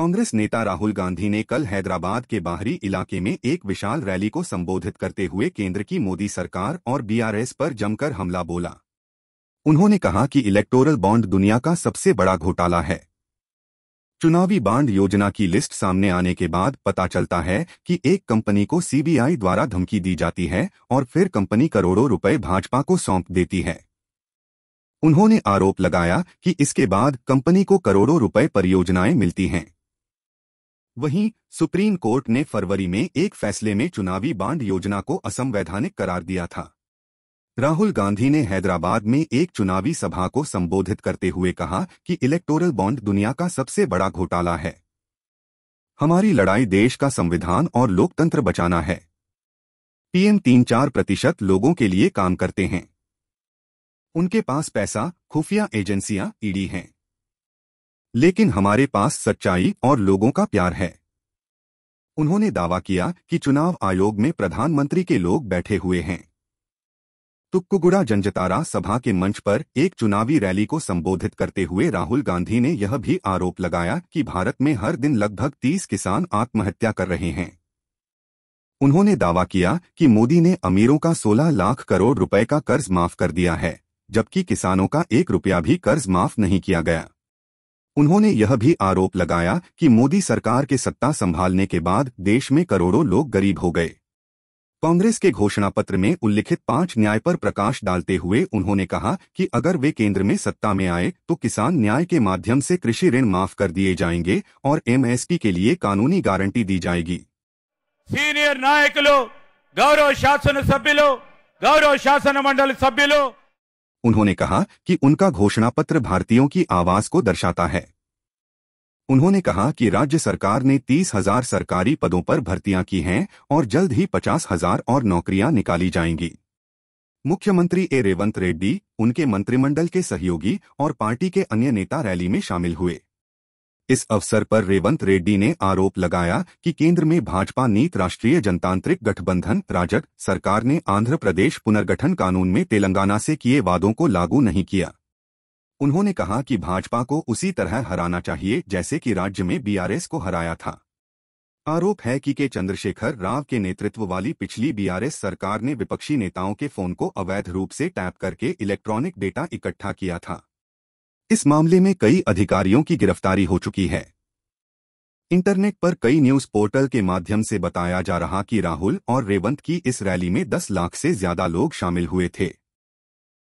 कांग्रेस नेता राहुल गांधी ने कल हैदराबाद के बाहरी इलाके में एक विशाल रैली को संबोधित करते हुए केंद्र की मोदी सरकार और बीआरएस पर जमकर हमला बोला। उन्होंने कहा कि इलेक्टोरल बॉन्ड दुनिया का सबसे बड़ा घोटाला है। चुनावी बॉन्ड योजना की लिस्ट सामने आने के बाद पता चलता है कि एक कंपनी को सीबीआई द्वारा धमकी दी जाती है और फिर कंपनी करोड़ों रुपए भाजपा को सौंप देती है। उन्होंने आरोप लगाया कि इसके बाद कंपनी को करोड़ों रुपए परियोजनाएं मिलती हैं। वहीं सुप्रीम कोर्ट ने फरवरी में एक फैसले में चुनावी बॉन्ड योजना को असंवैधानिक करार दिया था। राहुल गांधी ने हैदराबाद में एक चुनावी सभा को संबोधित करते हुए कहा कि इलेक्टोरल बॉन्ड दुनिया का सबसे बड़ा घोटाला है। हमारी लड़ाई देश का संविधान और लोकतंत्र बचाना है। पीएम 3-4% लोगों के लिए काम करते हैं। उनके पास पैसा, खुफिया एजेंसियां, ईडी हैं। लेकिन हमारे पास सच्चाई और लोगों का प्यार है। उन्होंने दावा किया कि चुनाव आयोग में प्रधानमंत्री के लोग बैठे हुए हैं। तुक्कुगुड़ा जनजातारा सभा के मंच पर एक चुनावी रैली को संबोधित करते हुए राहुल गांधी ने यह भी आरोप लगाया कि भारत में हर दिन लगभग 30 किसान आत्महत्या कर रहे हैं। उन्होंने दावा किया कि मोदी ने अमीरों का 16 लाख करोड़ रुपए का कर्ज माफ कर दिया है, जबकि किसानों का एक रुपया भी कर्ज माफ नहीं किया गया। उन्होंने यह भी आरोप लगाया कि मोदी सरकार के सत्ता संभालने के बाद देश में करोड़ों लोग गरीब हो गए। कांग्रेस के घोषणापत्र में उल्लिखित 5 न्याय पर प्रकाश डालते हुए उन्होंने कहा कि अगर वे केंद्र में सत्ता में आए तो किसान न्याय के माध्यम से कृषि ऋण माफ कर दिए जाएंगे और एमएसपी के लिए कानूनी गारंटी दी जाएगी। सीनियर नायकुलु, गौरव शासन सभ्युलु, गौरव शासन मंडल सभ्युलु। उन्होंने कहा कि उनका घोषणापत्र भारतीयों की आवाज को दर्शाता है। उन्होंने कहा कि राज्य सरकार ने 30,000 सरकारी पदों पर भर्तियां की हैं और जल्द ही 50,000 और नौकरियां निकाली जाएंगी। मुख्यमंत्री ए रेवंत रेड्डी, उनके मंत्रिमंडल के सहयोगी और पार्टी के अन्य नेता रैली में शामिल हुए। इस अवसर पर रेवंत रेड्डी ने आरोप लगाया कि केंद्र में भाजपा नीत राष्ट्रीय जनतांत्रिक गठबंधन राजद सरकार ने आंध्र प्रदेश पुनर्गठन कानून में तेलंगाना से किए वादों को लागू नहीं किया। उन्होंने कहा कि भाजपा को उसी तरह हराना चाहिए जैसे कि राज्य में बीआरएस को हराया था। आरोप है कि के चन्द्रशेखर राव के नेतृत्व वाली पिछली बीआरएस सरकार ने विपक्षी नेताओं के फोन को अवैध रूप से टैप करके इलेक्ट्रॉनिक डेटा इकट्ठा किया था। इस मामले में कई अधिकारियों की गिरफ्तारी हो चुकी है। इंटरनेट पर कई न्यूज पोर्टल के माध्यम से बताया जा रहा कि राहुल और रेवंत की इस रैली में 10 लाख से ज्यादा लोग शामिल हुए थे।